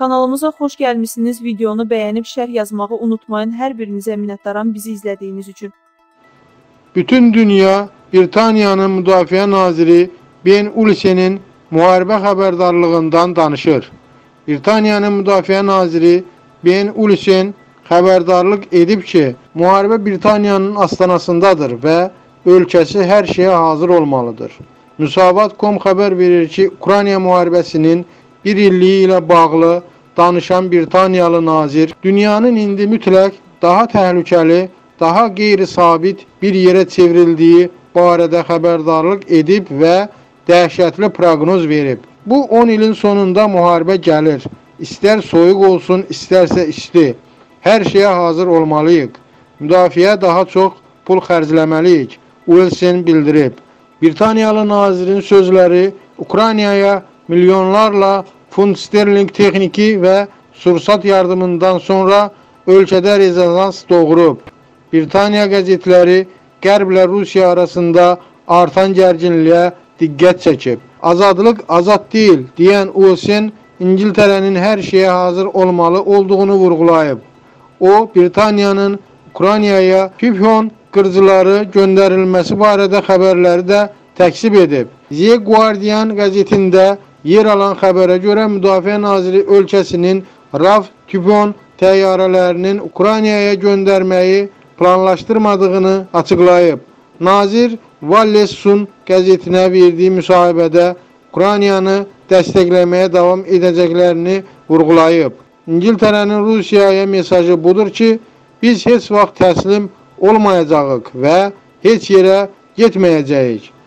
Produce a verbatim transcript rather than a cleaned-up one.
Kanalımıza hoş gəlmişsiniz. Videonu bəyənib şərh yazmağı unutmayın. Hər birinizə minnətdaram bizi izlədiyiniz üçün. Bütün dünya Britaniyanın Müdafiə Naziri Ben Ulsen'in müharibə xəbərdarlığından danışır. Britaniyanın Müdafiə Naziri Ben Ulsen xəbərdarlıq edib ki, müharibə Britaniyanın astanasındadır və ölkəsi hər şeyə hazır olmalıdır. Musavat nokta com xəbər verir ki, Ukrayna müharibəsinin bir illiyi ilə bağlı danışan Britaniyalı nazir dünyanın indi mütləq daha təhlükəli, daha qeyri-sabit bir yerə çevrildiyi barədə xəbərdarlıq edib və dəhşətli proqnoz verib. Bu on ilin sonunda müharibə gəlir. İstər soyuq olsun, istərsə isti. Hər şeyə hazır olmalıyıq. Müdafiəyə daha çox pul xərcləməliyik, Wilson bildirib. Britaniyalı nazirin sözləri Ukraynaya milyonlarla funt sterling texniki və sursat yardımından sonra ölkədə rezonans doğurub. Britaniya qəzetləri Qərblə Rusiya arasında artan gərginliyə diqqət çəkib. Azadlıq azad deyil, deyən Wilson İngiltərənin hər şeyə hazır olmalı olduğunu vurğulayıb. O, Britaniyanın Ukraynaya Pipyon qırıcıları göndərilməsi barədə xəbərləri də təksib edib. The Guardian qəzetində yer alan xəbərə görə Müdafiə Naziri ölkəsinin Raf Pipyon təyyarələrinin Ukraynaya göndərməyi planlaşdırmadığını açıqlayıb. Nazir Wilson qəzetinə verdiyi müsahibədə Ukraynanı dəstəkləməyə davam edəcəklərini vurğulayıb. İngiltərənin Rusiyaya mesajı budur ki, biz heç vaxt təslim olmayacağıq və heç yerə getməyəcəyik.